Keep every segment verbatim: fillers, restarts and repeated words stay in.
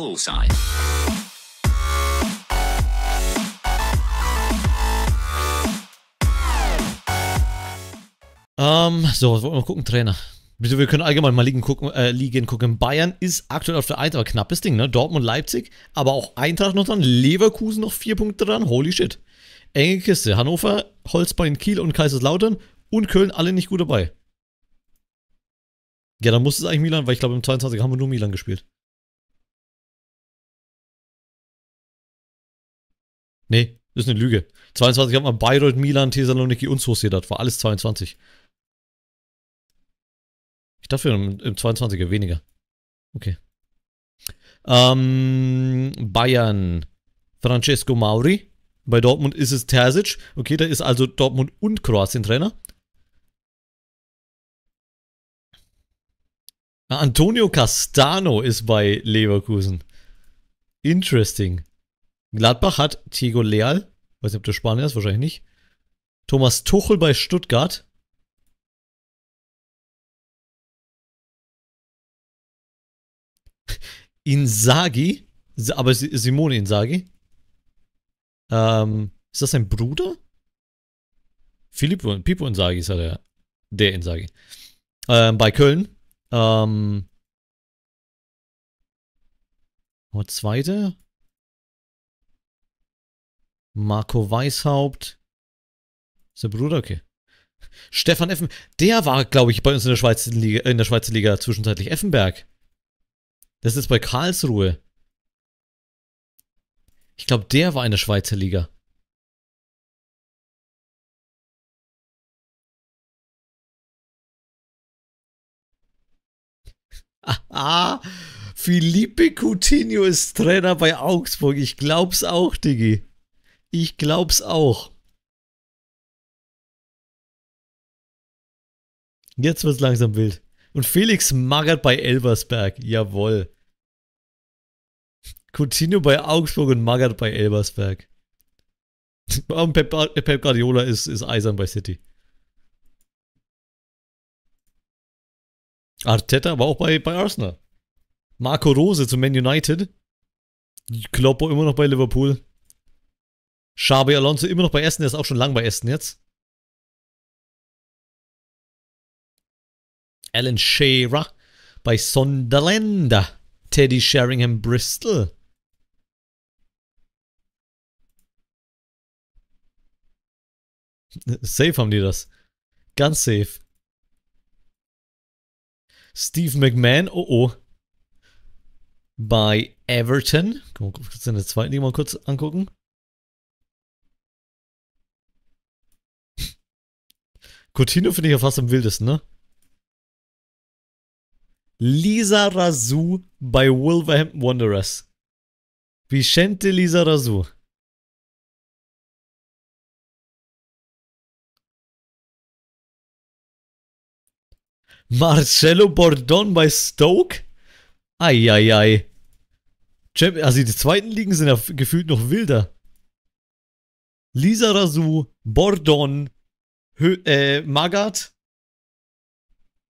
Rexai. Um, so, was wollen wir mal gucken, Trainer? Wir können allgemein mal Ligen gucken, äh, Ligen gucken. Bayern ist aktuell auf der eins, aber knappes Ding, ne? Dortmund, Leipzig, aber auch Eintracht noch dran, Leverkusen noch vier Punkte dran, holy shit. Enge Kiste, Hannover, Holstein, Kiel und Kaiserslautern und Köln alle nicht gut dabei. Ja, dann muss es eigentlich Milan, weil ich glaube im zweiundzwanziger haben wir nur Milan gespielt. Nee, das ist eine Lüge. zweiundzwanzig haben wir Bayreuth, Milan, Thessaloniki und Sociedad, war alles zweiundzwanzig. Ich dachte im, im zweiundzwanziger weniger. Okay. Ähm, Bayern. Francesco Mauri. Bei Dortmund ist es Terzic. Okay, da ist also Dortmund und Kroatien Trainer. Antonio Castano ist bei Leverkusen. Interesting. Gladbach hat Diego Leal. Weiß nicht, ob der Spanier ist, wahrscheinlich nicht. Thomas Tuchel bei Stuttgart. Inzaghi, aber Simone Inzaghi. Ähm, ist das sein Bruder? Filippo, Pippo Inzaghi ist ja der, der Inzaghi. Ähm, bei Köln. Ähm, und zweite. Marco Weishaupt. Ist der Bruder? Okay. Stefan Effen. Der war, glaube ich, bei uns in der Schweizer Liga, in der Schweizer Liga zwischenzeitlich Effenberg. Das ist bei Karlsruhe. Ich glaube, der war in der Schweizer Liga. Aha, Philippe Coutinho ist Trainer bei Augsburg. Ich glaub's auch, Diggi. Ich glaub's auch. Jetzt wird's langsam wild. Und Felix Magath bei Elversberg. Jawohl. Coutinho bei Augsburg und Magath bei Elversberg. Und Pep, Pep Guardiola ist, ist eisern bei City. Arteta war auch bei, bei Arsenal. Marco Rose zu Man United. Klopp immer noch bei Liverpool. Xabi Alonso immer noch bei Essen. Der ist auch schon lang bei Essen jetzt. Alan Shearer bei Sunderland. Teddy Sheringham Bristol. Safe haben die das. Ganz safe. Steve McMahon, oh oh. Bei Everton. Können wir uns in der zweiten Liga mal kurz angucken. Coutinho finde ich ja fast am wildesten, ne? Lizárazu bei Wolverhampton Wanderers. Vicente Lizárazu. Marcelo Bordon bei Stoke. Eieiei. Also die zweiten Ligen sind ja gefühlt noch wilder. Lizárazu, Bordon, Hö äh, Magath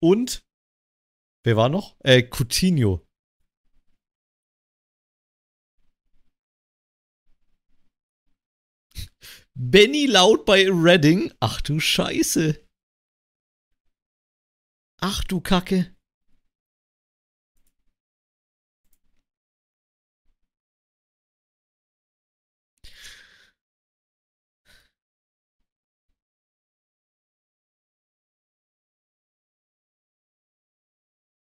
und wer war noch? Äh, Coutinho. Benny Laut bei Reading. Ach du Scheiße. Ach du Kacke.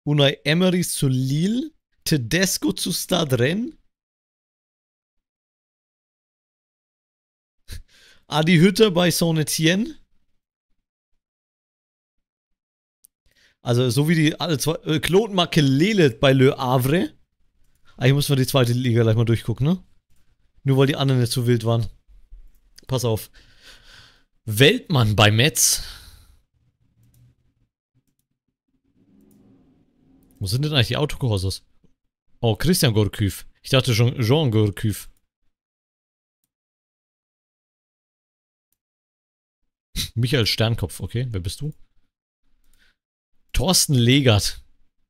Unai Emery zu Lille, Tedesco zu Stade Rennes, Adi Hütter bei Saint-Étienne. Also so wie die alle zwei, äh, Claude Makelele bei Le Havre. Eigentlich muss man die zweite Liga gleich mal durchgucken, ne? Nur weil die anderen nicht so wild waren. Pass auf. Weltmann bei Metz. Wo sind denn eigentlich die Autokurses? Oh, Christian Gourcuff. Ich dachte schon Jean Gourcuff. Michael Sternkopf, okay, wer bist du? Thorsten Legert.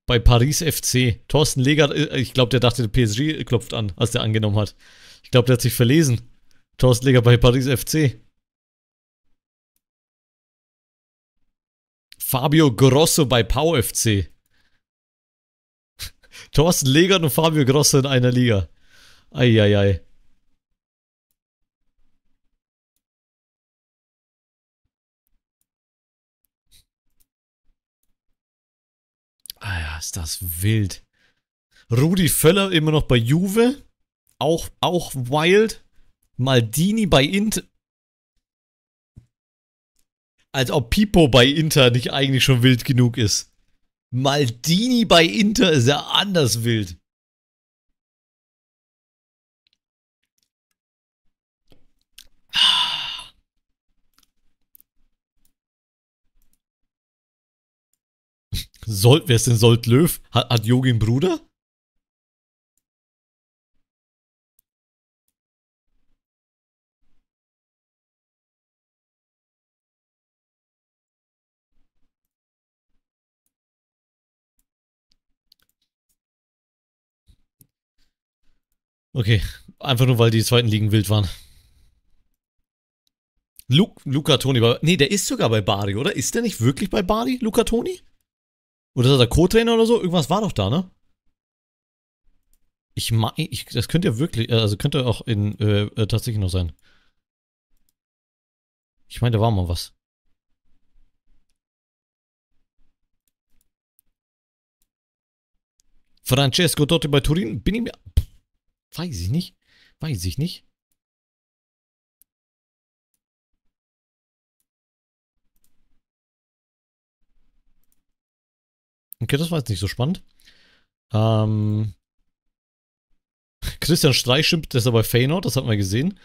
bei Paris F C. Thorsten Legert, ich glaube, der dachte, der P S G klopft an, als der angenommen hat. Ich glaube, der hat sich verlesen. Thorsten Legert bei Paris F C. Fabio Grosso bei Pau F C. Thorsten Legert und Fabio Grosso in einer Liga. Eieiei. Ei, ei. Ah ja, ist das wild. Rudi Völler immer noch bei Juve. Auch, auch wild. Maldini bei Inter. Als ob Pipo bei Inter nicht eigentlich schon wild genug ist. Maldini bei Inter ist ja anders wild. Sold, wer ist denn Sold Löw? Hat, hat Jogi einen Bruder? Okay, einfach nur, weil die zweiten Ligen wild waren. Lu Luca Toni bei... Nee, der ist sogar bei Bari, oder? Ist der nicht wirklich bei Bari, Luca Toni? Oder ist er Co-Trainer oder so? Irgendwas war doch da, ne? Ich mag... Ich, das könnte ja wirklich... Also könnte auch in... Äh, tatsächlich noch sein. Ich meine, da war mal was. Francesco Totti bei Turin. Bin ich mir... Weiß ich nicht. Weiß ich nicht. Okay, das war jetzt nicht so spannend. Ähm, Christian Streich schimpft, das ist aber Feyenoord, das hat man gesehen.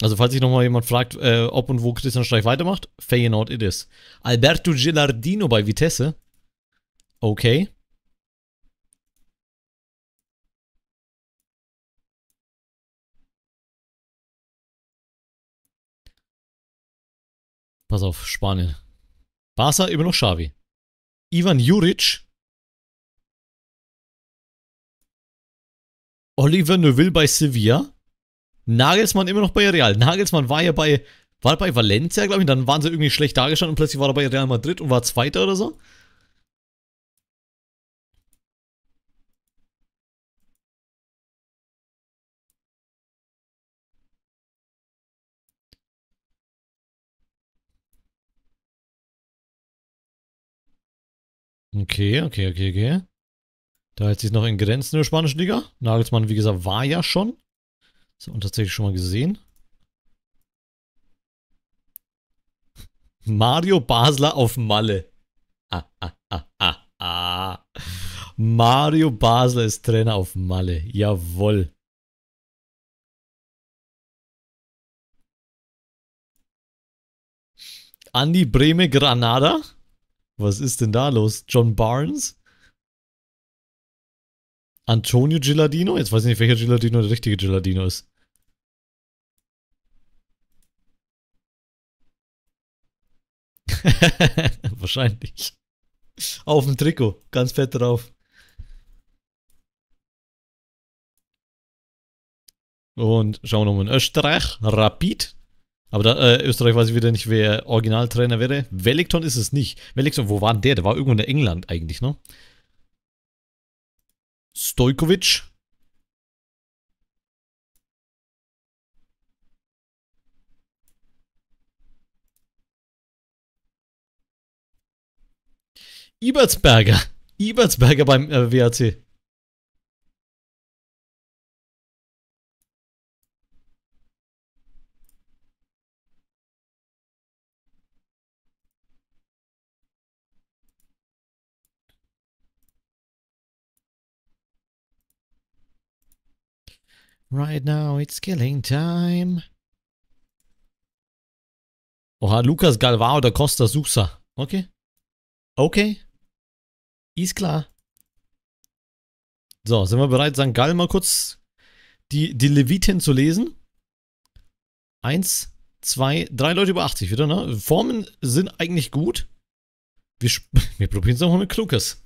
Also falls sich nochmal jemand fragt, äh, ob und wo Christian Streich weitermacht, Feyenoord it is. Alberto Gilardino bei Vitesse. Okay. Pass auf, Spanien. Barca immer noch Xavi. Ivan Juric. Oliver Neuville bei Sevilla. Nagelsmann immer noch bei Real. Nagelsmann war ja bei, war bei Valencia, glaube ich. Dann waren sie irgendwie schlecht dargestanden und plötzlich war er bei Real Madrid und war Zweiter oder so. Okay, okay, okay, okay. Da hält sich noch in Grenzen in der spanischen Liga. Nagelsmann, wie gesagt, war ja schon. Das hat man tatsächlich schon mal gesehen. Mario Basler auf Malle. Ah, ah, ah, ah, ah. Mario Basler ist Trainer auf Malle. Jawohl. Andi Breme Granada. Was ist denn da los? John Barnes? Antonio Gilardino? Jetzt weiß ich nicht, welcher Gilardino der richtige Gilardino ist. Wahrscheinlich. Auf dem Trikot. Ganz fett drauf. Und schauen wir nochmal in Österreich. Rapid. Aber da, äh, Österreich weiß ich wieder nicht, wer Originaltrainer wäre. Wellington ist es nicht. Wellington, wo war denn der? Der war irgendwo in England eigentlich, ne? Stojkovic. Ibertsberger. Ibertsberger beim äh, W A C. Right now, it's killing time. Oha, Lucas Galvao oder Costa Sousa. Okay. Okay. Ist klar. So, sind wir bereit, Sankt Gallen mal kurz die, die Leviten zu lesen? Eins, zwei, drei Leute über achtzig wieder, ne? Formen sind eigentlich gut. Wir, wir probieren es nochmal mit Clucas.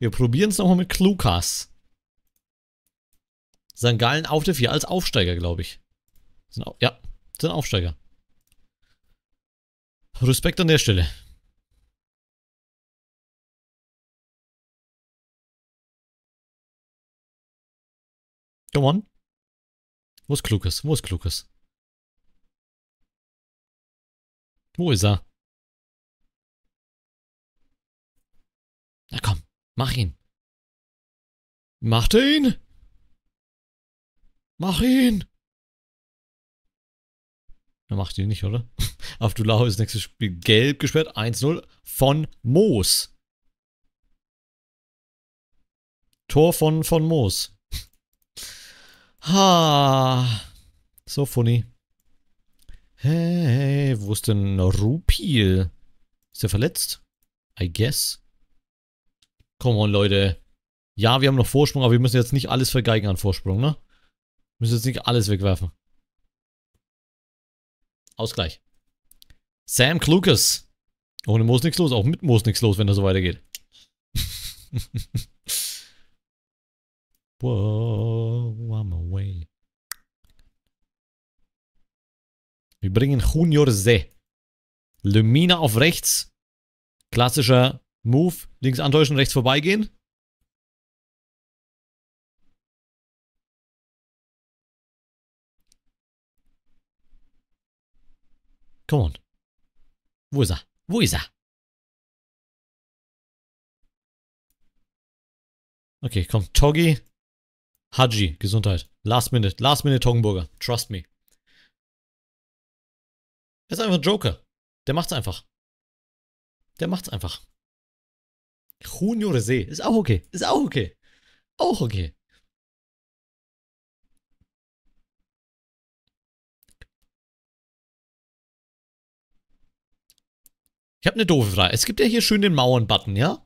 Wir probieren es nochmal mit Clucas. Sankt Gallen auf der vier als Aufsteiger, glaube ich. Sind au ja, sind Aufsteiger. Respekt an der Stelle. Come on. Wo ist Clucas? Wo ist Clucas? Wo ist er? Na komm, mach ihn. Macht er ihn? Mach ihn! Er macht ihn nicht, oder? Abdullahi ist nächstes Spiel gelb gesperrt. eins null von Moos. Tor von, von Moos. Ha! So funny. Hey, wo ist denn Rupil? Ist er verletzt? I guess. Come on, Leute. Ja, wir haben noch Vorsprung, aber wir müssen jetzt nicht alles vergeigen an Vorsprung, ne? Wir müssen jetzt nicht alles wegwerfen. Ausgleich. Sam Clucas. Ohne Moos nichts los, auch mit Moos nichts los, wenn das so weitergeht. Whoa, I'm away. Wir bringen Junior Zé. Lemina auf rechts. Klassischer Move. Links antäuschen, rechts vorbeigehen. Come on. Wo ist er? Wo ist er? Okay, komm. Toggi. Haji. Gesundheit. Last minute. Last minute Toggenburger. Trust me. Er ist einfach ein Joker. Der macht's einfach. Der macht's einfach. Junior See. Ist auch okay. Ist auch okay. Auch okay. Ich habe eine doofe Frage. Es gibt ja hier schön den Mauern-Button, ja?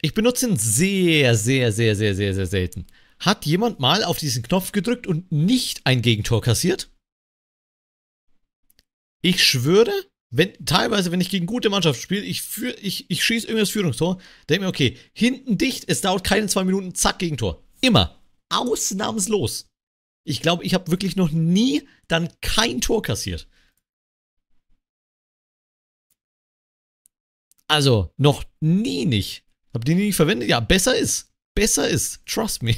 Ich benutze ihn sehr, sehr, sehr, sehr, sehr, sehr selten. Hat jemand mal auf diesen Knopf gedrückt und nicht ein Gegentor kassiert? Ich schwöre, wenn, teilweise, wenn ich gegen gute Mannschaft spiele, ich, ich, ich schieße irgendwas Führungstor, denke mir, okay, hinten dicht, es dauert keine zwei Minuten, zack, Gegentor. Immer. Ausnahmslos. Ich glaube, ich habe wirklich noch nie dann kein Tor kassiert. Also, noch nie nicht. Hab die nie verwendet? Ja, besser ist. Besser ist. Trust me.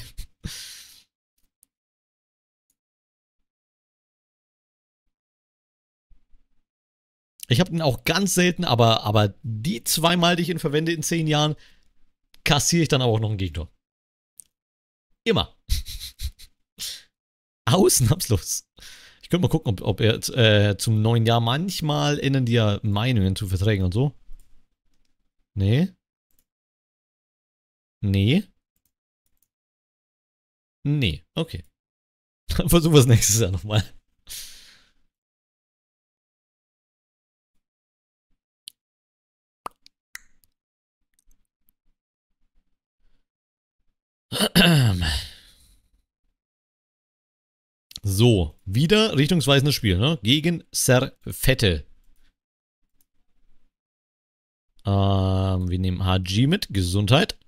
Ich habe den auch ganz selten, aber, aber die zweimal, die ich ihn verwende in zehn Jahren, kassiere ich dann aber auch noch einen Gegentor. Immer. Ausnahmslos. Ich könnte mal gucken, ob, ob er äh, zum neuen Jahr manchmal ändern die ja Meinungen zu Verträgen und so. Nee. Nee. Nee. Okay. Dann versuchen wir es nächstes Jahr nochmal. So. Wieder richtungsweisendes Spiel, ne? Gegen Servette. Ähm, wir nehmen Haji mit. Gesundheit.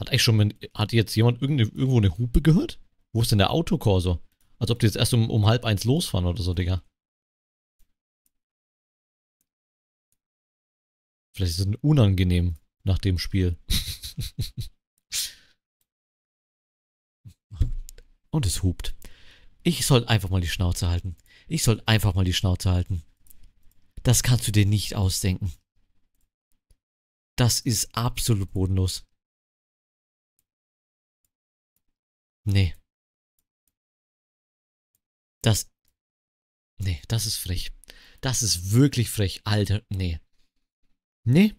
Hat eigentlich schon, hat jetzt jemand irgendwo eine Hupe gehört? Wo ist denn der Autokorso? Als ob die jetzt erst um, um halb eins losfahren oder so, Digga. Vielleicht ist es unangenehm nach dem Spiel. Und es hupt. Ich soll einfach mal die Schnauze halten. Ich soll einfach mal die Schnauze halten. Das kannst du dir nicht ausdenken. Das ist absolut bodenlos. Nee. Das... Nee, das ist frech. Das ist wirklich frech, Alter. Nee. Nee.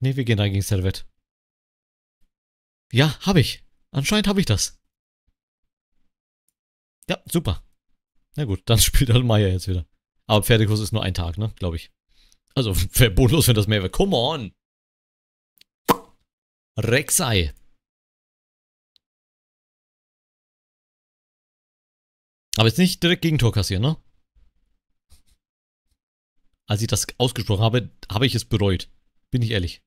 Nee, wir gehen rein gegen Servette. Ja, hab ich. Anscheinend habe ich das. Ja, super. Na gut, dann spielt halt Meyer jetzt wieder. Aber Pferdekurs ist nur ein Tag, ne? Glaube ich. Also, wäre bodenlos, wenn das mehr wäre. Come on! Rexai. Aber jetzt nicht direkt Gegentor kassieren, ne? als ich das ausgesprochen habe, habe ich es bereut. Bin ich ehrlich.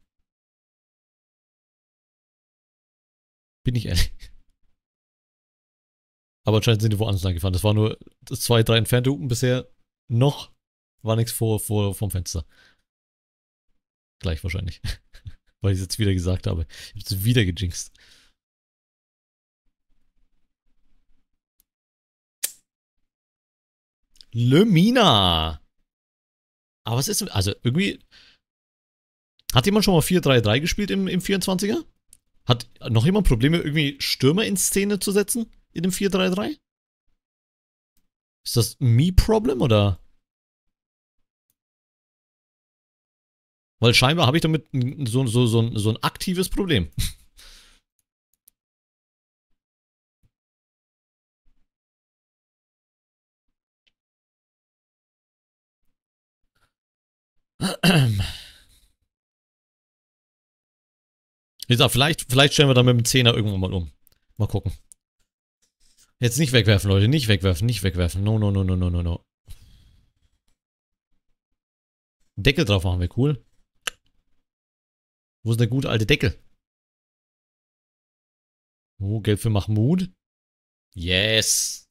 Bin ich ehrlich. Aber anscheinend sind die woanders lang gefahren. Das war nur zwei, drei entfernte Hupen bisher. Noch war nichts vor, vor vom Fenster. Gleich wahrscheinlich. Weil ich es jetzt wieder gesagt habe. Ich habe es wieder gejinxt. Lemina. Aber was ist... Also irgendwie... Hat jemand schon mal vier drei drei gespielt im, im vierundzwanziger? Hat noch jemand Probleme, irgendwie Stürmer in Szene zu setzen? In dem vier drei drei? Ist das Me-Problem oder? Weil scheinbar habe ich damit so, so, so, ein, so ein aktives Problem. Wie gesagt, vielleicht, vielleicht stellen wir dann mit dem Zehner irgendwann mal um. Mal gucken. Jetzt nicht wegwerfen, Leute. Nicht wegwerfen, nicht wegwerfen. No, no, no, no, no, no, no. Deckel drauf machen wir, cool. Wo ist der gute alte Deckel? Oh, Gelb für Mahmoud. Yes.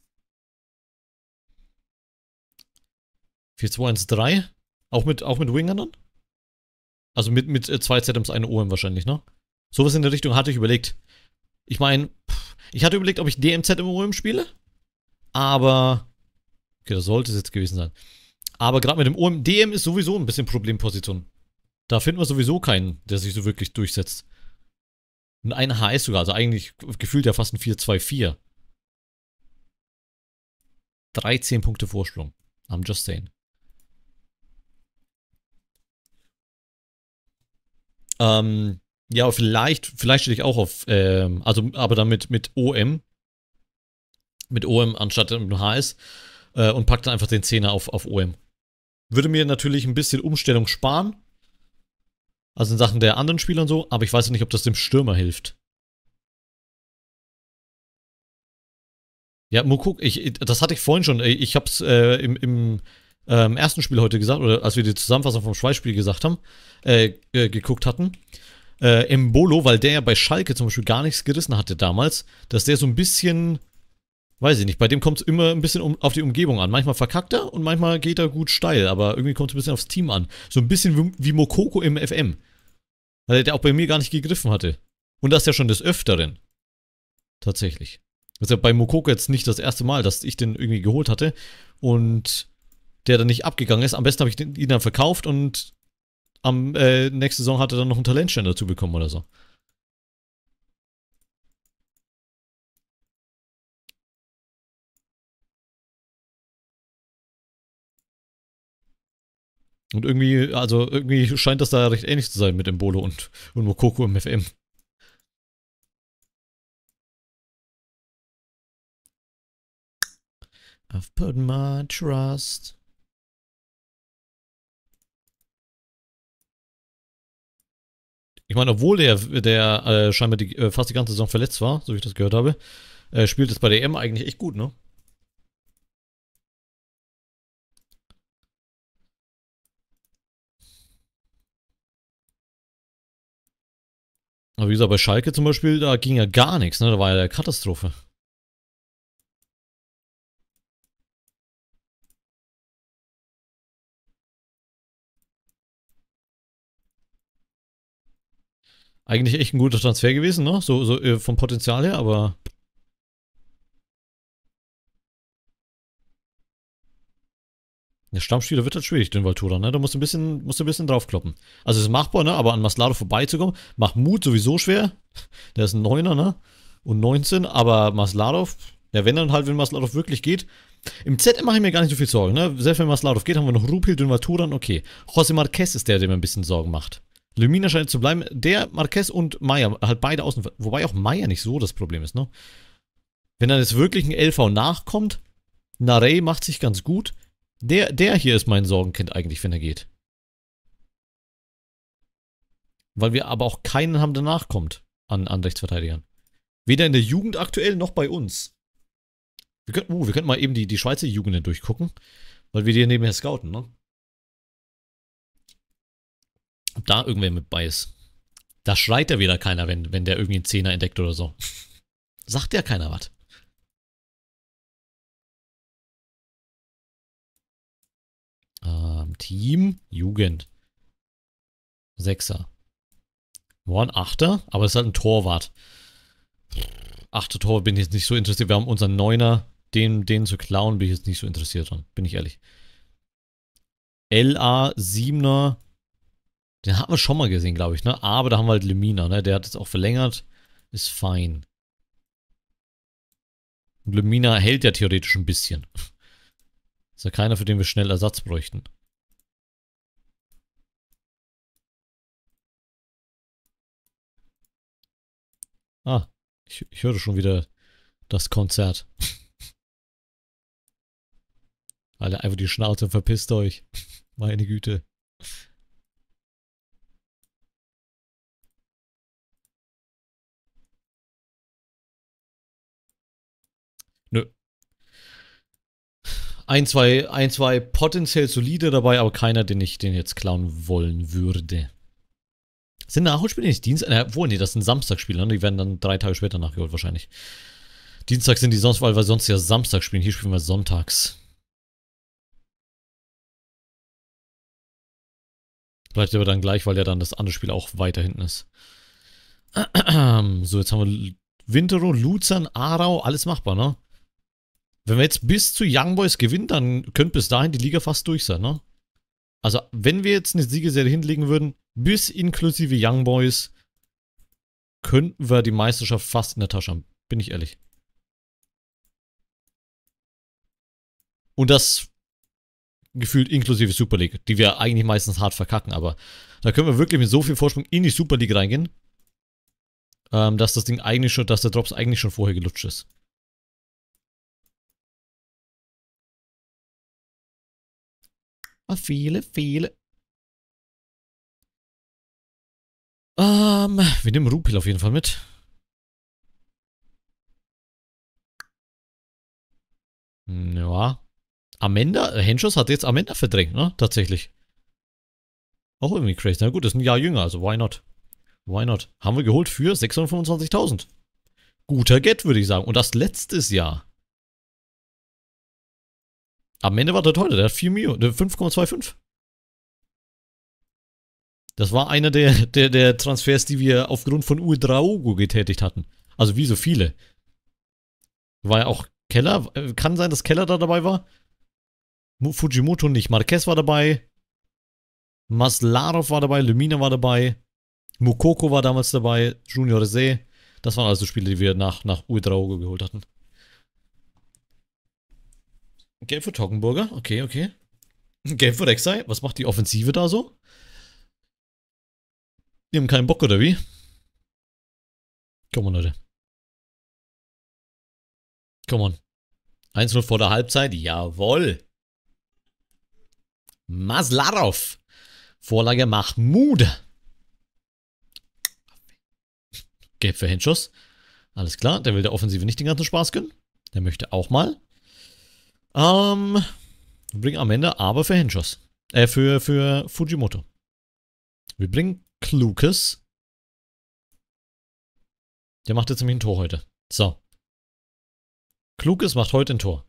vier zwei eins drei. Auch mit, auch mit Wingern dann? Also mit, mit zwei Z Ms, eine O M wahrscheinlich, ne? Sowas in der Richtung hatte ich überlegt. Ich meine, ich hatte überlegt, ob ich D M Z im O M spiele. Aber, okay, das sollte es jetzt gewesen sein. Aber gerade mit dem O M, D M ist sowieso ein bisschen Problemposition. Da finden wir sowieso keinen, der sich so wirklich durchsetzt. Und ein H S sogar, also eigentlich gefühlt ja fast ein vier zwei vier. dreizehn Punkte Vorsprung. I'm just saying. Ähm, ja, aber vielleicht, vielleicht stehe ich auch auf, ähm, also, aber dann mit, mit O M. Mit O M anstatt mit H S. Äh, und pack dann einfach den Zehner auf, auf O M. Würde mir natürlich ein bisschen Umstellung sparen. Also in Sachen der anderen Spieler und so, aber ich weiß nicht, ob das dem Stürmer hilft. Ja, Mukoko, ich, das hatte ich vorhin schon. Ich hab's äh, im, im Ähm, ersten Spiel heute gesagt, oder als wir die Zusammenfassung vom Schweiz-Spiel gesagt haben, äh, äh, geguckt hatten, äh, Embolo, weil der ja bei Schalke zum Beispiel gar nichts gerissen hatte damals, dass der so ein bisschen, weiß ich nicht, bei dem kommt es immer ein bisschen um, auf die Umgebung an. Manchmal verkackt er und manchmal geht er gut steil, aber irgendwie kommt es ein bisschen aufs Team an. So ein bisschen wie, wie Mukoko im F M, weil der auch bei mir gar nicht gegriffen hatte. Und das ja schon des Öfteren. Tatsächlich. Das ist ja bei Mukoko jetzt nicht das erste Mal, dass ich den irgendwie geholt hatte und der dann nicht abgegangen ist. Am besten habe ich ihn dann verkauft und am äh, nächste Saison hat er dann noch einen Talentstern dazu bekommen oder so. Und irgendwie, also irgendwie scheint das da recht ähnlich zu sein mit Embolo und, und Mukoko im F M. I've put my trust. Ich meine, obwohl der, der äh, scheinbar die, äh, fast die ganze Saison verletzt war, so wie ich das gehört habe, äh, spielt es bei der E M eigentlich echt gut, ne? Aber wie gesagt, bei Schalke zum Beispiel, da ging ja gar nichts, ne? Da war ja eine Katastrophe. Eigentlich echt ein guter Transfer gewesen, ne? So, so äh, vom Potenzial her, aber... Der Stammspieler wird halt schwierig, Dünwald-Turan, ne? Da musst du ein bisschen, musst du ein bisschen draufkloppen. Also ist machbar, ne? Aber an Maslarov vorbeizukommen, macht Mut sowieso schwer. Der ist ein Neuner, ne? Und neunzehn, aber Maslarov... Ja, wenn dann halt, wenn Maslarov wirklich geht... Im Z M mache ich mir gar nicht so viel Sorgen, ne? Selbst wenn Maslarov geht, haben wir noch Rupil, Dünwald-Turan, okay. José Marquez ist der, der mir ein bisschen Sorgen macht. Lemina scheint zu bleiben. Der, Marquez und Meyer, halt beide außen. Wobei auch Meyer nicht so das Problem ist, ne? Wenn dann jetzt wirklich ein L V nachkommt, Narey macht sich ganz gut. Der, der hier ist mein Sorgenkind eigentlich, wenn er geht. Weil wir aber auch keinen haben, der nachkommt an, an Rechtsverteidigern. Weder in der Jugend aktuell, noch bei uns. Wir könnten, uh, wir könnten mal eben die, die Schweizer Jugenden durchgucken, weil wir die nebenher scouten, ne? ob da irgendwer mit bei ist. Da schreit ja wieder keiner, wenn, wenn der irgendwie einen Zehner entdeckt oder so. Sagt ja keiner was. Ähm, Team, Jugend. Sechser. War ein Achter, aber es ist halt ein Torwart. Achter Torwart bin ich jetzt nicht so interessiert. Wir haben unseren Neuner, den, den zu klauen, bin ich jetzt nicht so interessiert dran. Bin ich ehrlich. L A Siebener. Den hatten wir schon mal gesehen, glaube ich, ne? Aber da haben wir halt Lemina, ne? Der hat jetzt auch verlängert. Ist fein. Und Lemina hält ja theoretisch ein bisschen. Ist ja keiner, für den wir schnell Ersatz bräuchten. Ah, ich, ich höre schon wieder das Konzert. Alter, einfach die Schnauze und verpisst euch. Meine Güte. Nö. Ein, zwei, ein, zwei potenziell solide dabei, aber keiner, den ich den jetzt klauen wollen würde. Sind Nachholspiele nicht Dienstag? Äh, wohl, nee, das sind Samstagsspiele, ne? Die werden dann drei Tage später nachgeholt wahrscheinlich. Dienstag sind die sonst, weil wir sonst ja Samstag spielen. Hier spielen wir sonntags. Bleibt aber dann gleich, weil ja dann das andere Spiel auch weiter hinten ist. So, jetzt haben wir Winterow, Luzern, Aarau, alles machbar, ne? Wenn wir jetzt bis zu Young Boys gewinnen, dann könnte bis dahin die Liga fast durch sein, ne? Also, wenn wir jetzt eine Siegesserie hinlegen würden, bis inklusive Young Boys, könnten wir die Meisterschaft fast in der Tasche haben, bin ich ehrlich. Und das gefühlt inklusive Super League, die wir eigentlich meistens hart verkacken, aber da können wir wirklich mit so viel Vorsprung in die Super League reingehen, ähm, dass das Ding eigentlich schon, dass der Drops eigentlich schon vorher gelutscht ist. Ah, viele, viele. Ähm, wir nehmen Rupil auf jeden Fall mit. Ja. Amanda, Henschoss hat jetzt Amanda verdrängt, ne? Tatsächlich. Auch irgendwie crazy. Na gut, ist ein Jahr jünger, also why not? Why not? Haben wir geholt für sechshundertfünfundzwanzigtausend. Guter Get, würde ich sagen. Und das letztes Jahr. Am Ende war der teuer, der hat fünf Komma fünfundzwanzig. Das war einer der, der, der Transfers, die wir aufgrund von Ouédraogo getätigt hatten. Also wie so viele. War ja auch Keller. Kann sein, dass Keller da dabei war. Fujimoto nicht. Marquez war dabei. Maslarov war dabei. Lemina war dabei. Mukoko war damals dabei. Junior Zé. Das waren also Spiele, die wir nach, nach Ouédraogo geholt hatten. Gelb für Toggenburger. Okay, okay. Gelb für Rexai. Was macht die Offensive da so? Die haben keinen Bock, oder wie? Come on, Leute. Come on. eins null vor der Halbzeit. Jawohl. Maslarov. Vorlage Mahmoud. Gelb für Henschoss. Alles klar. Der will der Offensive nicht den ganzen Spaß gönnen. Der möchte auch mal. Ähm, wir bringen am Ende aber für Henschoss. Äh, für, für Fujimoto. Wir bringen Clucas. Der macht jetzt nämlich ein Tor heute. So. Clucas macht heute ein Tor.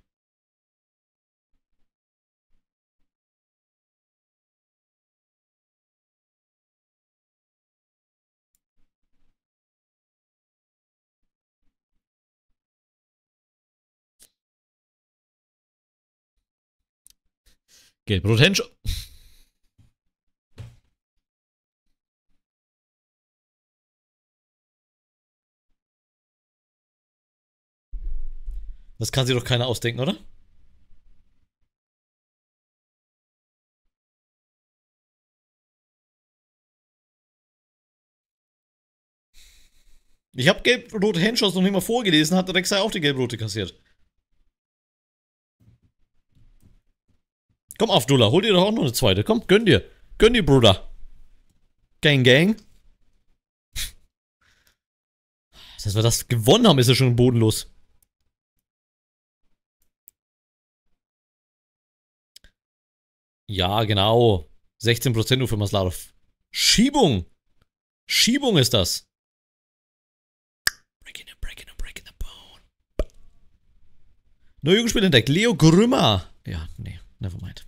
Gelbrot Henschoss. Das kann sich doch keiner ausdenken, oder? Ich habe gelb-rote Henschoss noch nicht mal vorgelesen, hat Rexai auch die gelb-rote kassiert. Komm auf, Dula, hol dir doch auch noch eine zweite. Komm, gönn dir. Gönn dir, Bruder. Gang, gang. Dass wir das gewonnen haben, ist ja schon bodenlos. Ja, genau. sechzehn Prozent nur für Maslarov. Schiebung. Schiebung ist das. Breaking the, breaking the, breaking the bone. Neuer Jugendspieler entdeckt. Leo Grümmer. Ja, nee, nevermind.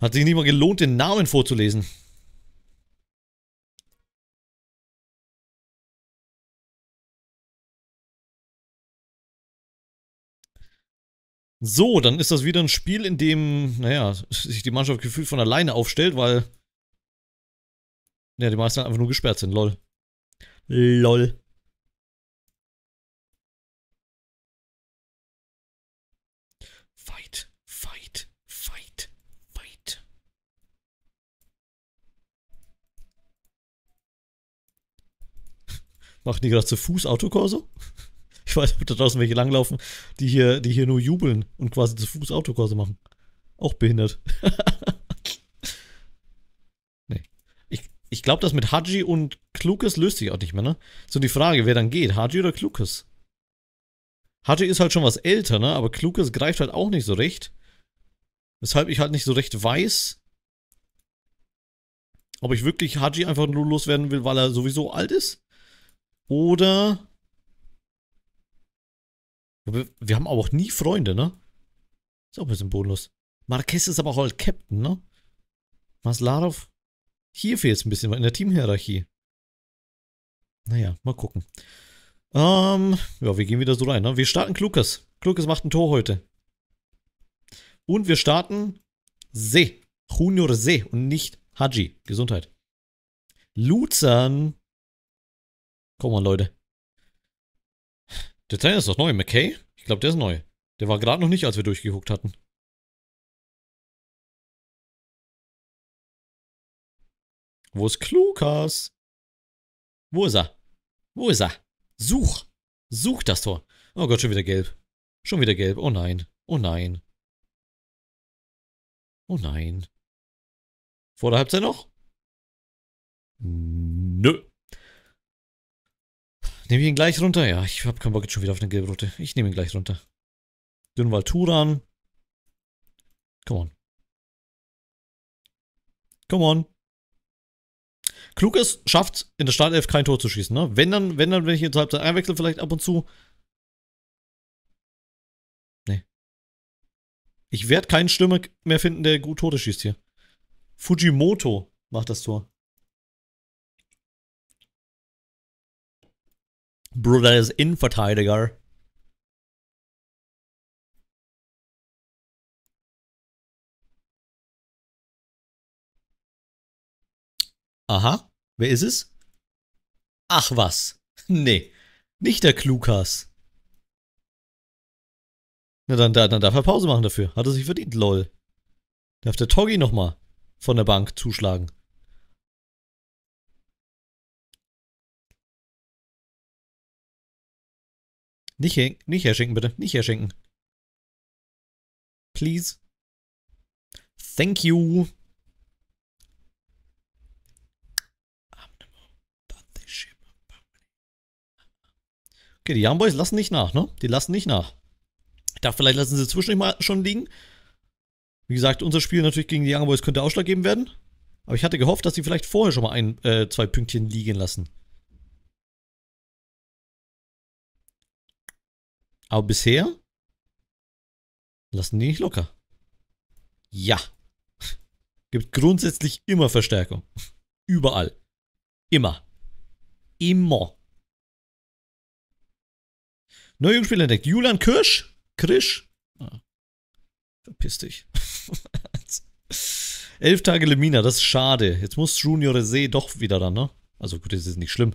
Hat sich nicht mal gelohnt, den Namen vorzulesen. So, dann ist das wieder ein Spiel, in dem, naja, sich die Mannschaft gefühlt von alleine aufstellt, weil ja, die meisten einfach nur gesperrt sind. Lol. Lol. Fight, fight, fight, fight. Machen die gerade zu Fuß Autokorso? Ich weiß, ob da draußen welche langlaufen, die hier, die hier nur jubeln und quasi zu Fuß Autokurse machen. Auch behindert. Nee. Ich, ich glaube, das mit Haji und Clucas löst sich auch nicht mehr, ne? So die Frage, wer dann geht, Haji oder Clucas? Haji ist halt schon was älter, ne? Aber Clucas greift halt auch nicht so recht. Weshalb ich halt nicht so recht weiß, ob ich wirklich Haji einfach nur loswerden will, weil er sowieso alt ist. Oder... Wir haben aber auch nie Freunde, ne? Ist auch ein bisschen bodenlos. Marquez ist aber auch halt Captain, ne? Maslarov. Hier fehlt es ein bisschen in der Teamhierarchie. Naja, mal gucken. Ähm, ja, wir gehen wieder so rein, ne? Wir starten Clucas. Clucas macht ein Tor heute. Und wir starten Zé. Junior Zé und nicht Haji. Gesundheit. Luzern. Komm mal, Leute. Der Trainer ist doch neu, McKay? Ich glaube, der ist neu. Der war gerade noch nicht, als wir durchgeguckt hatten. Wo ist Clucas? Wo ist er? Wo ist er? Such! Such das Tor! Oh Gott, schon wieder gelb. Schon wieder gelb. Oh nein. Oh nein. Oh nein. Vor der Halbzeit noch? Nö. Nehme ich ihn gleich runter? Ja, ich habe keinen Bock jetzt schon wieder auf eine gelbe Rote. Ich nehme ihn gleich runter. Dünwald-Turan. Come on. Come on. Clucas schafft in der Startelf kein Tor zu schießen, ne? Wenn dann, wenn dann, wenn ich jetzt Halbzeit einwechsel, vielleicht ab und zu. Nee. Ich werde keinen Stürmer mehr finden, der gut Tore schießt hier. Fujimoto macht das Tor. Bruder ist Innenverteidiger. Aha, wer ist es? Ach was. Nee, nicht der Clucas. Na dann, dann, dann darf er Pause machen dafür. Hat er sich verdient, lol. Darf der Toggi nochmal von der Bank zuschlagen. Nicht, her nicht herschenken, bitte. Nicht herschenken. Please. Thank you. Okay, die Young Boys lassen nicht nach, ne? Die lassen nicht nach. Ich dachte, vielleicht lassen sie zwischendurch mal schon liegen. Wie gesagt, unser Spiel natürlich gegen die Young Boys könnte ausschlaggebend werden. Aber ich hatte gehofft, dass sie vielleicht vorher schon mal ein, äh, zwei Pünktchen liegen lassen. Aber bisher lassen die nicht locker. Ja. Gibt grundsätzlich immer Verstärkung. Überall. Immer. Immer. Neuer Jugendspieler entdeckt. Julian Kirsch. Krisch. Ah. Verpiss dich. Elf Tage Lemina. Das ist schade. Jetzt muss Junior Zé doch wieder ran, ne? Also gut, das ist nicht schlimm.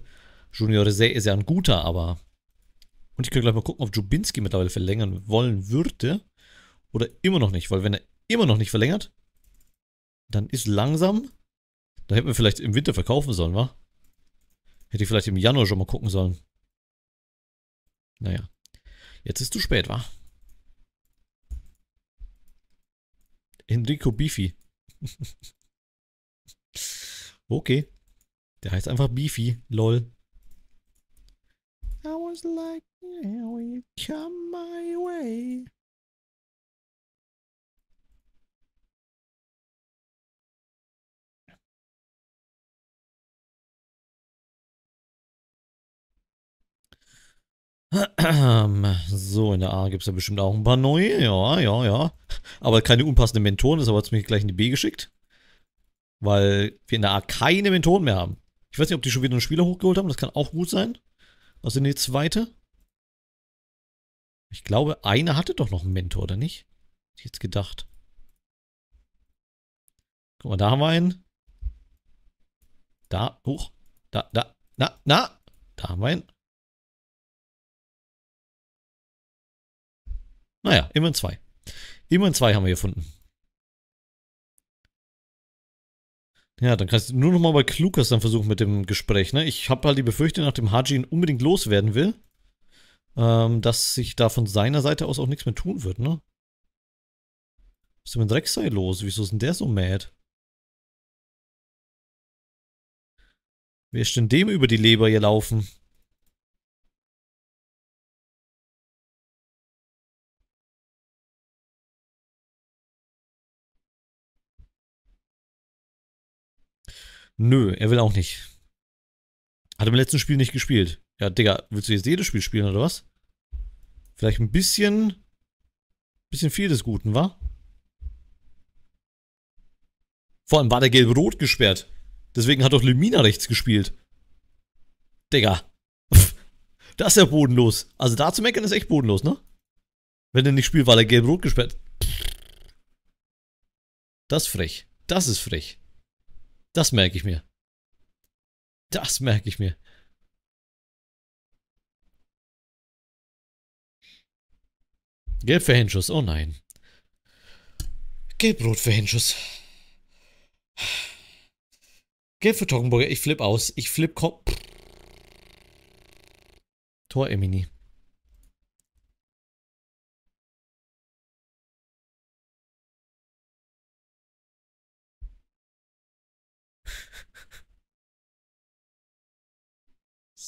Junior Zé ist ja ein guter, aber... Und ich kann gleich mal gucken, ob Jubinski mittlerweile verlängern wollen würde. Oder immer noch nicht. Weil wenn er immer noch nicht verlängert, dann ist langsam... Da hätten wir vielleicht im Winter verkaufen sollen, wa? Hätte ich vielleicht im Januar schon mal gucken sollen. Naja. Jetzt ist zu spät, wa? Enrico Bifi. Okay. Der heißt einfach Bifi. Lol. I was like, now you come my way. So, in der A gibt es ja bestimmt auch ein paar neue. Ja, ja, ja. Aber keine unpassenden Mentoren. Deshalb hat es mich gleich in die B geschickt. Weil wir in der A keine Mentoren mehr haben. Ich weiß nicht, ob die schon wieder einen Spieler hochgeholt haben. Das kann auch gut sein. Was sind die zweite? Ich glaube, eine hatte doch noch einen Mentor, oder nicht? Hätte ich jetzt gedacht. Guck mal, da haben wir einen. Da, hoch. Da, da, na, na. Da haben wir einen. Naja, immerhin zwei. Immerhin zwei haben wir gefunden. Ja, dann kannst du nur nochmal bei Clucas dann versuchen mit dem Gespräch. Ne? Ich habe halt die Befürchtung, nachdem Haji ihn unbedingt loswerden will, ähm, dass sich da von seiner Seite aus auch nichts mehr tun wird. Ne? Was ist denn mit Rexai los? Wieso ist denn der so mad? Wer ist denn dem über die Leber hier laufen? Nö, er will auch nicht. Hat im letzten Spiel nicht gespielt. Ja, Digga, willst du jetzt jedes Spiel spielen, oder was? Vielleicht ein bisschen... Bisschen viel des Guten, wa? Vor allem war der gelb-rot gesperrt. Deswegen hat doch Lemina rechts gespielt. Digga. Das ist ja bodenlos. Also da zu meckern ist echt bodenlos, ne? Wenn er nicht spielt, war der gelb-rot gesperrt. Das ist frech. Das ist frech. Das merke ich mir. Das merke ich mir. Gelb für Henschoss, oh nein. Gelb-rot für Henschoss. Gelb für Toggenburger, ich flipp aus. Ich flipp kom... Tor Emini.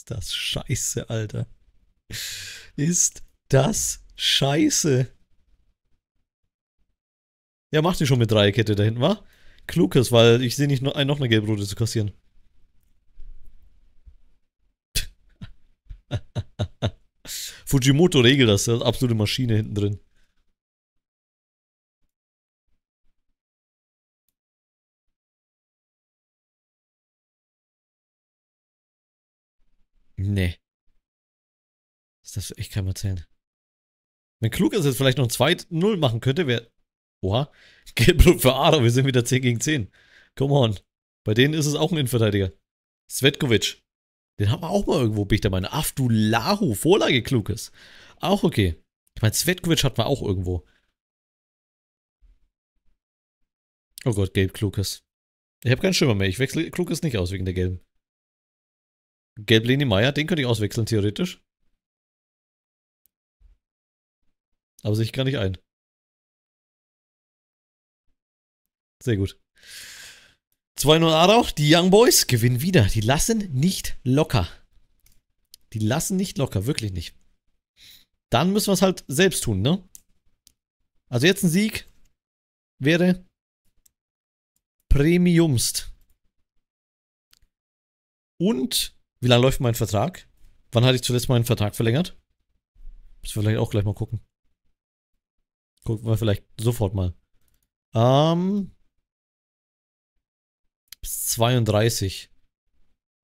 Das scheiße, Alter. Ist das scheiße. Ja, macht die schon mit Dreierkette da hinten, wa? Clucas, weil ich sehe nicht noch, noch eine gelb-rote zu kassieren. Fujimoto regelt das, das ist eine absolute Maschine hinten drin. Nee. Das darfst du echt keinem erzählen. Wenn Clucas jetzt vielleicht noch ein zwei null machen könnte, wäre... Oha. Gelb-Rot für Ara, wir sind wieder zehn gegen zehn. Come on. Bei denen ist es auch ein Innenverteidiger. Svetkovic. Den haben wir auch mal irgendwo, bin ich der Meinung. Ach du Lahu, Vorlage Clucas. Auch okay. Ich meine, Svetkovic hatten wir auch irgendwo. Oh Gott, gelb Clucas. Ich habe keinen Schimmer mehr. Ich wechsle Clucas nicht aus wegen der gelben. Gelb Leni Meyer, den könnte ich auswechseln, theoretisch. Aber sehe ich gar nicht ein. Sehr gut. zwei null Aarau, die Young Boys gewinnen wieder. Die lassen nicht locker. Die lassen nicht locker, wirklich nicht. Dann müssen wir es halt selbst tun, ne? Also jetzt ein Sieg wäre Premiumst. Und... Wie lange läuft mein Vertrag? Wann hatte ich zuletzt meinen Vertrag verlängert? Müssen wir vielleicht auch gleich mal gucken. Gucken wir vielleicht sofort mal. Ähm. Bis zweiunddreißig.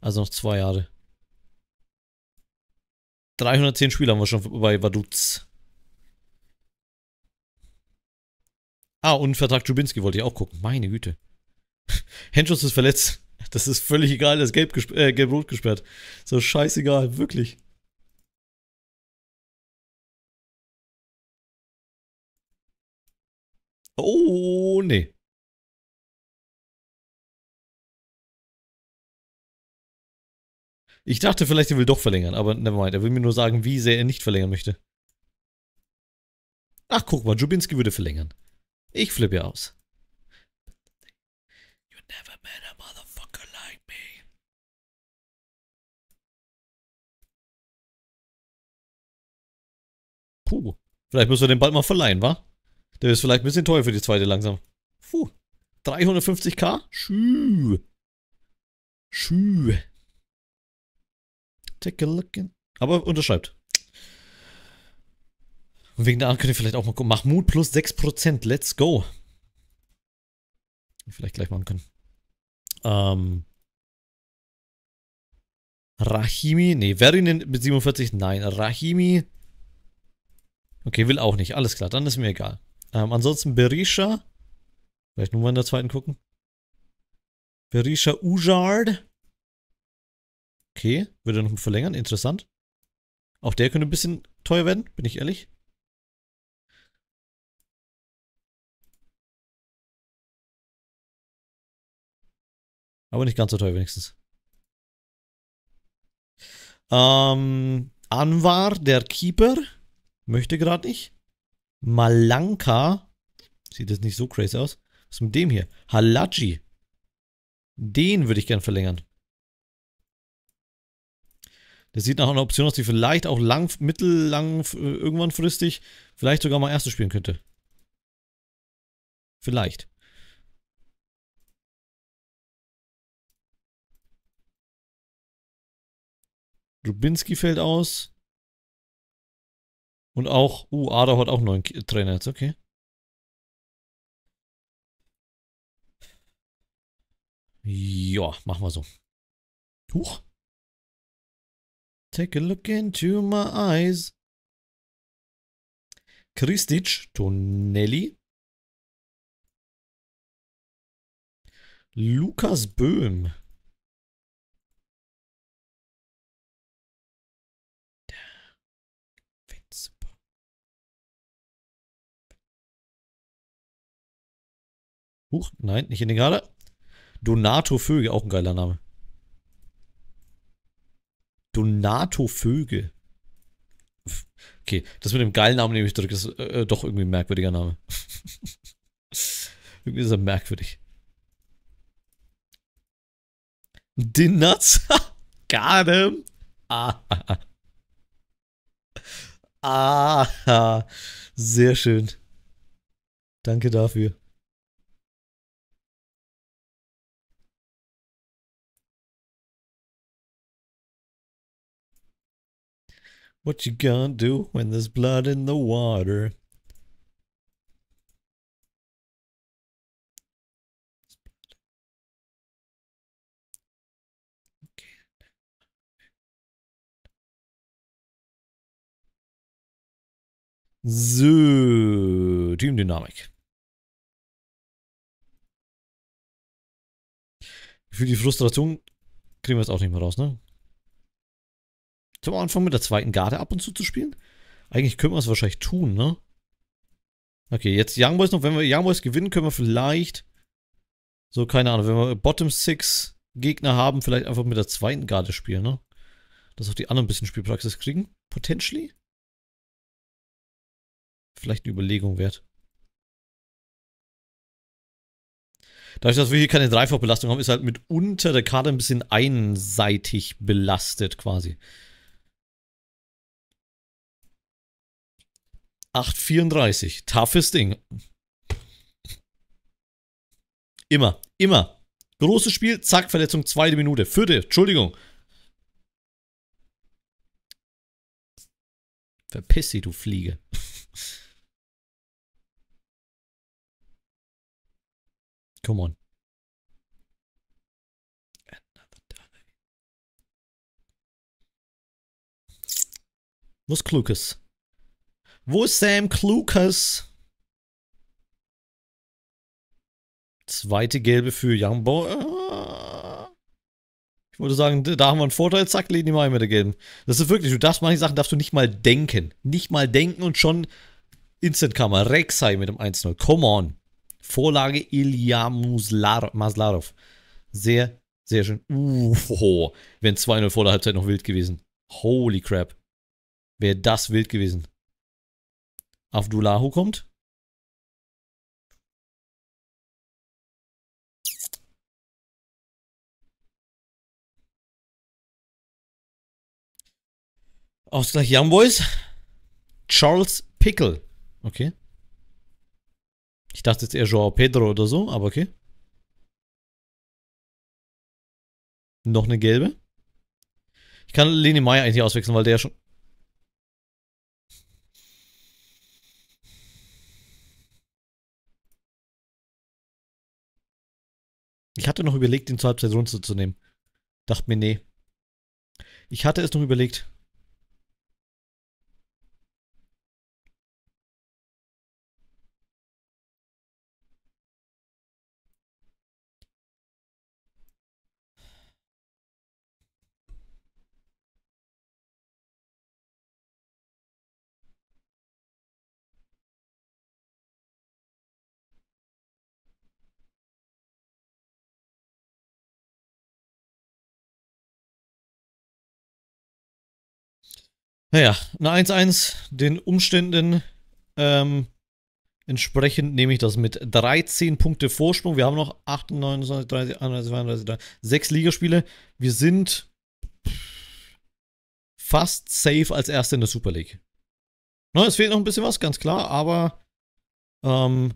Also noch zwei Jahre. dreihundertzehn Spiele haben wir schon bei Vaduz. Ah, und Vertrag Jubinski wollte ich auch gucken. Meine Güte. Henschoss ist verletzt. Das ist völlig egal, das ist gelb gesperrt, äh, gelb-rot gesperrt. So scheißegal, wirklich. Oh, nee. Ich dachte vielleicht, er will doch verlängern, aber nevermind. Er will mir nur sagen, wie sehr er nicht verlängern möchte. Ach, guck mal, Jubinski würde verlängern. Ich flippe aus. You never met a mother. Puh, vielleicht müssen wir den bald mal verleihen, wa? Der ist vielleicht ein bisschen teuer für die zweite langsam. Puh, dreihundertfünfzigtausend? Schü. Schü. Take a look in. Aber unterschreibt. Und wegen der Arme könnt ihr vielleicht auch mal gucken. Mahmoud plus sechs Prozent. Let's go. Vielleicht gleich machen können. Ähm. Rahimi. Nee, Verinin mit siebenundvierzig. Nein, Rahimi. Okay, will auch nicht. Alles klar, dann ist mir egal. Ähm, ansonsten Berisha. Vielleicht nur mal in der zweiten gucken. Berisha Ujard. Okay, würde noch verlängern. Interessant. Auch der könnte ein bisschen teuer werden, bin ich ehrlich. Aber nicht ganz so teuer wenigstens. Ähm, Anwar, der Keeper, möchte gerade nicht. Malanka, sieht jetzt nicht so crazy aus. Was ist mit dem hier? Halaji, den würde ich gern verlängern. Das sieht nach einer Option aus, die vielleicht auch lang, mittellang, irgendwann fristig, vielleicht sogar mal erste spielen könnte. Vielleicht. Rubinski fällt aus. Und auch, uh, Ada hat auch einen neuen Trainer jetzt, okay. Ja, machen wir so. Huch. Take a look into my eyes. Kristic, Tonelli. Lukas Böhm. Huch, nein, nicht in den Garde. Donato Vögel, auch ein geiler Name. Donato Vögel. Okay, das mit dem geilen Namen nehme ich zurück. Das ist äh, doch irgendwie ein merkwürdiger Name. Irgendwie ist er merkwürdig. Den Nuts. Got him. Ah. Ah. Sehr schön. Danke dafür. What you gonna do when there's blood in the water? So, Teamdynamik. Für die Frustration kriegen wir es auch nicht mehr raus, ne? Sollen wir anfangen mit der zweiten Garde ab und zu zu spielen? Eigentlich können wir es wahrscheinlich tun, ne? Okay, jetzt Young Boys noch. Wenn wir Young Boys gewinnen, können wir vielleicht... So, keine Ahnung. Wenn wir Bottom Six Gegner haben, vielleicht einfach mit der zweiten Garde spielen, ne? Dass auch die anderen ein bisschen Spielpraxis kriegen. Potentially. Vielleicht eine Überlegung wert. Dadurch, dass wir hier keine Dreifachbelastung haben, ist halt mitunter der Kader ein bisschen einseitig belastet quasi. acht vierunddreißig. Toughes Ding. Immer, immer. Großes Spiel, zack, Verletzung, zweite Minute. Vierte, Entschuldigung. Verpiss dich, du Fliege. Come on. Wo ist Clucas? Wo ist Sam Clucas? Zweite gelbe für Young Boy. Ich wollte sagen, da haben wir einen Vorteil. Zack, legen die mal mit der gelben. Das ist wirklich, du darfst manche Sachen, darfst du nicht mal denken. Nicht mal denken und schon Instant-Karma. Rexai mit dem eins null. Come on. Vorlage Ilya Maslarov. Sehr, sehr schön. Uh, wenn zwei null vor der Halbzeit noch wild gewesen. Holy crap. Wäre das wild gewesen. Avdulahu kommt. Ausgleich Young Boys. Charles Pickle. Okay. Ich dachte jetzt eher Joao Pedro oder so, aber okay. Noch eine gelbe. Ich kann Leni Meyer eigentlich auswechseln, weil der ja schon... Ich hatte noch überlegt, ihn zur Halbzeit runterzunehmen. Dachte mir, nee. Ich hatte es noch überlegt. Naja, eine eins eins, den Umständen ähm, entsprechend nehme ich das mit. dreizehn Punkte Vorsprung, wir haben noch achtundneunzig, dreißig, einunddreißig, zweiunddreißig, dreiunddreißig, sechs Ligaspiele. Wir sind fast safe als Erste in der Super League. Na, es fehlt noch ein bisschen was, ganz klar, aber ähm,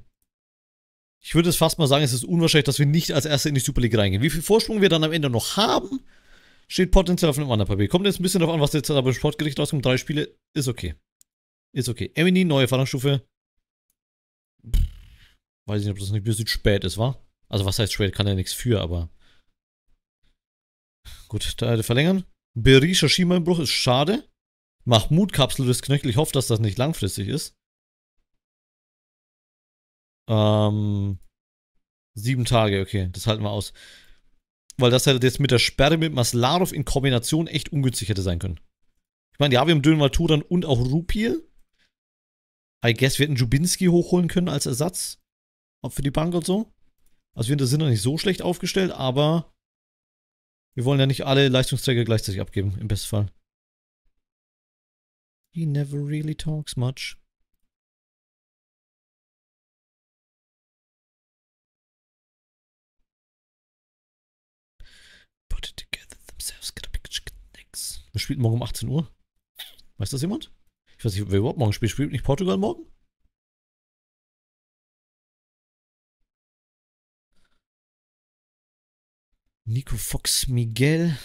ich würde es fast mal sagen, es ist unwahrscheinlich, dass wir nicht als Erste in die Super League reingehen. Wie viel Vorsprung wir dann am Ende noch haben, steht potenziell auf einem anderen Papier. Kommt jetzt ein bisschen darauf an, was jetzt aber im Sportgericht rauskommt. Drei Spiele, ist okay. Ist okay. Emini, neue Fahrerstufe. Weiß nicht, ob das nicht ein bisschen spät ist, wa? Also was heißt spät, kann ja nichts für, aber... Gut, da verlängern. Berisha Schienbeinbruch ist schade. Mahmoud-Kapsel des Knöchel, ich hoffe, dass das nicht langfristig ist. Ähm... Sieben Tage, okay, das halten wir aus. Weil das halt jetzt mit der Sperre mit Maslarov in Kombination echt ungünstig hätte sein können. Ich meine, ja, wir haben Dünwald-Turan und auch Rupil. I guess wir hätten Jubinski hochholen können als Ersatz. Auch für die Bank und so. Also wir sind noch nicht so schlecht aufgestellt, aber wir wollen ja nicht alle Leistungsträger gleichzeitig abgeben, im besten Fall. He never really talks much. Wer spielt morgen um achtzehn Uhr? Weiß das jemand? Ich weiß nicht, wer überhaupt morgen spielt. Spielt nicht Portugal morgen? Nico Fox, Miguel.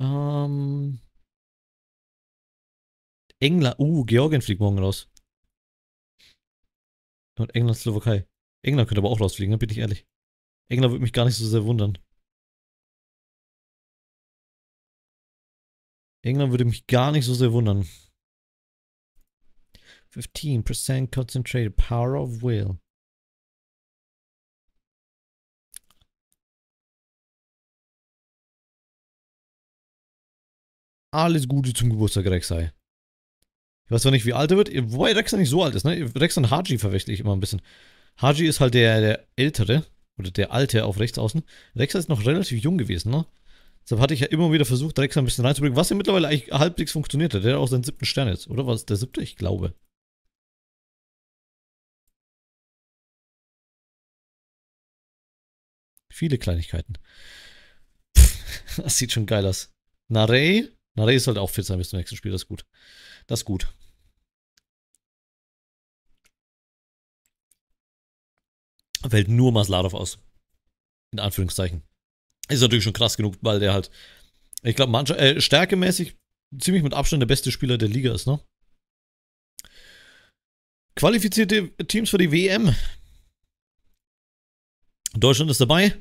Ähm. England. Uh, Georgien fliegt morgen raus. Und England, Slowakei. England könnte aber auch rausfliegen, ne? Bin ich ehrlich. England würde mich gar nicht so sehr wundern. England würde mich gar nicht so sehr wundern. fifteen percent concentrated power of will. Alles Gute zum Geburtstag, Rexai. Ich weiß zwar nicht, wie alt er wird, wobei Rexai nicht so alt ist, ne? Rexai und Haji verwechsel ich immer ein bisschen. Haji ist halt der, der Ältere, oder der Alte auf rechts außen. Rexai ist noch relativ jung gewesen, ne? Deshalb hatte ich ja immer wieder versucht, Rexai ein bisschen reinzubringen, was ja mittlerweile eigentlich halbwegs funktioniert hat. Der hat auch seinen siebten Stern jetzt, oder? War es der siebte? Ich glaube. Viele Kleinigkeiten. Das sieht schon geil aus. Narey? Narey ist halt auch fit sein bis zum nächsten Spiel, das ist gut. Das ist gut. Fällt nur Maslarov aus. In Anführungszeichen. Ist natürlich schon krass genug, weil der halt, ich glaube, manche, äh, stärkemäßig ziemlich mit Abstand der beste Spieler der Liga ist, ne? Qualifizierte Teams für die W M. Deutschland ist dabei.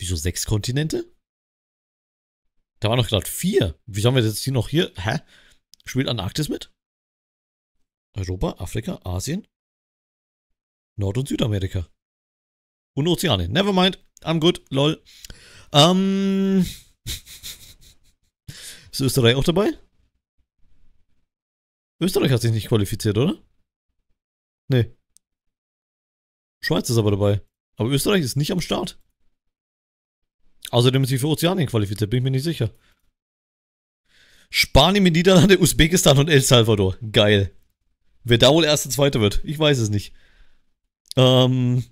Wieso sechs Kontinente? Da waren noch gerade vier. Wieso haben wir jetzt hier noch hier? Hä? Spielt Antarktis mit? Europa, Afrika, Asien? Nord- und Südamerika. Und Ozeane. Nevermind. I'm good. Lol. Ähm. Ist Österreich auch dabei? Österreich hat sich nicht qualifiziert, oder? Nee. Schweiz ist aber dabei. Aber Österreich ist nicht am Start. Außerdem ist sie für Ozeanien qualifiziert, bin ich mir nicht sicher. Spanien mit Niederlande, Usbekistan und El Salvador. Geil. Wer da wohl erster, zweiter wird? Ich weiß es nicht. Ähm,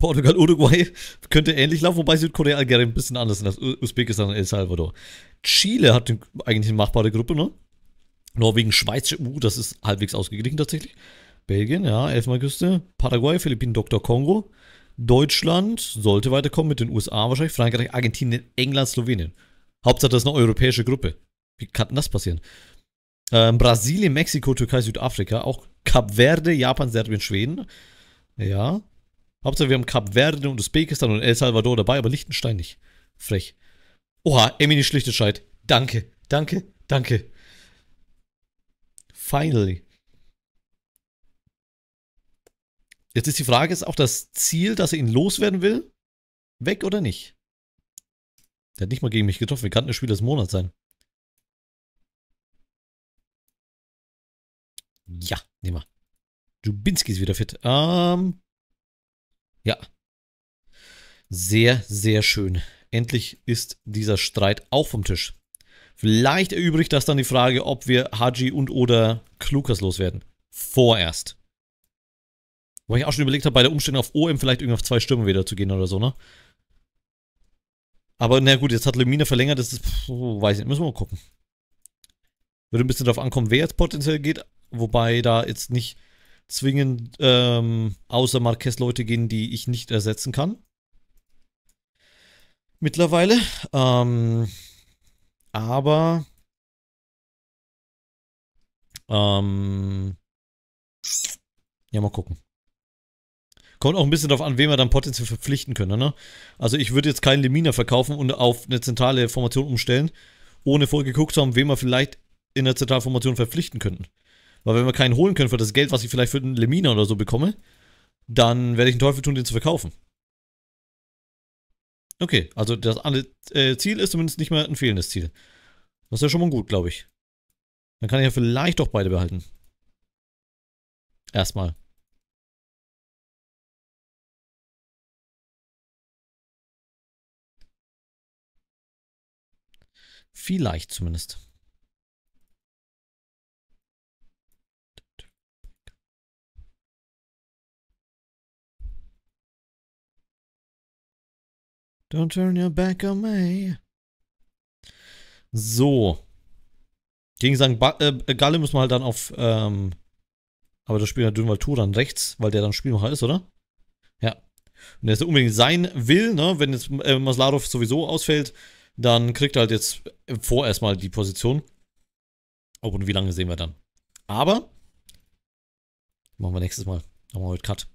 Portugal, Uruguay könnte ähnlich laufen, wobei Südkorea, Algerien ein bisschen anders sind als Usbekistan und El Salvador. Chile hat eigentlich eine machbare Gruppe, ne? Norwegen, Schweiz, uh, das ist halbwegs ausgeglichen tatsächlich. Belgien, ja, Elfenbeinküste. Paraguay, Philippinen, Doktor Kongo. Deutschland sollte weiterkommen mit den U S A wahrscheinlich. Frankreich, Argentinien, England, Slowenien. Hauptsache das ist eine europäische Gruppe. Wie kann denn das passieren? Ähm, Brasilien, Mexiko, Türkei, Südafrika. Auch Kap Verde, Japan, Serbien, Schweden. Ja. Hauptsache wir haben Kap Verde und Usbekistan und El Salvador dabei, aber Liechtenstein nicht. Frech. Oha, Emine Schlichtenscheid. Danke, danke, danke. Finally. Jetzt ist die Frage, ist auch das Ziel, dass er ihn loswerden will, weg oder nicht? Der hat nicht mal gegen mich getroffen. Wir kannten das Spiel des Monats sein. Ja, nehmen wir. Dubinski ist wieder fit. Ähm, ja. Sehr, sehr schön. Endlich ist dieser Streit auch vom Tisch. Vielleicht erübrigt das dann die Frage, ob wir Haji und oder Clucas loswerden. Vorerst. Weil ich auch schon überlegt habe, bei der Umstellung auf O M vielleicht irgendwie auf zwei Stürme wieder zu gehen oder so, ne? Aber na gut, jetzt hat Lemina verlängert, das ist, pff, weiß nicht, müssen wir mal gucken. Würde ein bisschen darauf ankommen, wer jetzt potenziell geht, wobei da jetzt nicht zwingend ähm, außer Marquez Leute gehen, die ich nicht ersetzen kann. Mittlerweile. Ähm, aber ähm, ja, mal gucken. Kommt auch ein bisschen darauf an, wen wir dann potenziell verpflichten können, ne? Also ich würde jetzt keinen Lemina verkaufen und auf eine zentrale Formation umstellen, ohne vorher geguckt zu haben, wen wir vielleicht in der zentralen Formation verpflichten könnten. Weil wenn wir keinen holen können für das Geld, was ich vielleicht für einen Lemina oder so bekomme, dann werde ich den Teufel tun, den zu verkaufen. Okay, also das andere Ziel ist zumindest nicht mehr ein fehlendes Ziel. Das ist ja schon mal gut, glaube ich. Dann kann ich ja vielleicht doch beide behalten. Erstmal. Vielleicht zumindest. Don't turn your back on me. So. Gegen Sankt äh, Gallen müssen wir halt dann auf. Ähm, aber das Spiel hat Dünwald-Turan rechts, weil der dann Spielmacher ist, oder? Ja. Und der ist ja unbedingt sein will, ne? Wenn jetzt äh, Maslarov sowieso ausfällt, dann kriegt er halt jetzt vorerst mal die Position. Ob und wie lange sehen wir dann. Aber machen wir nächstes Mal. Machen wir heute Cut.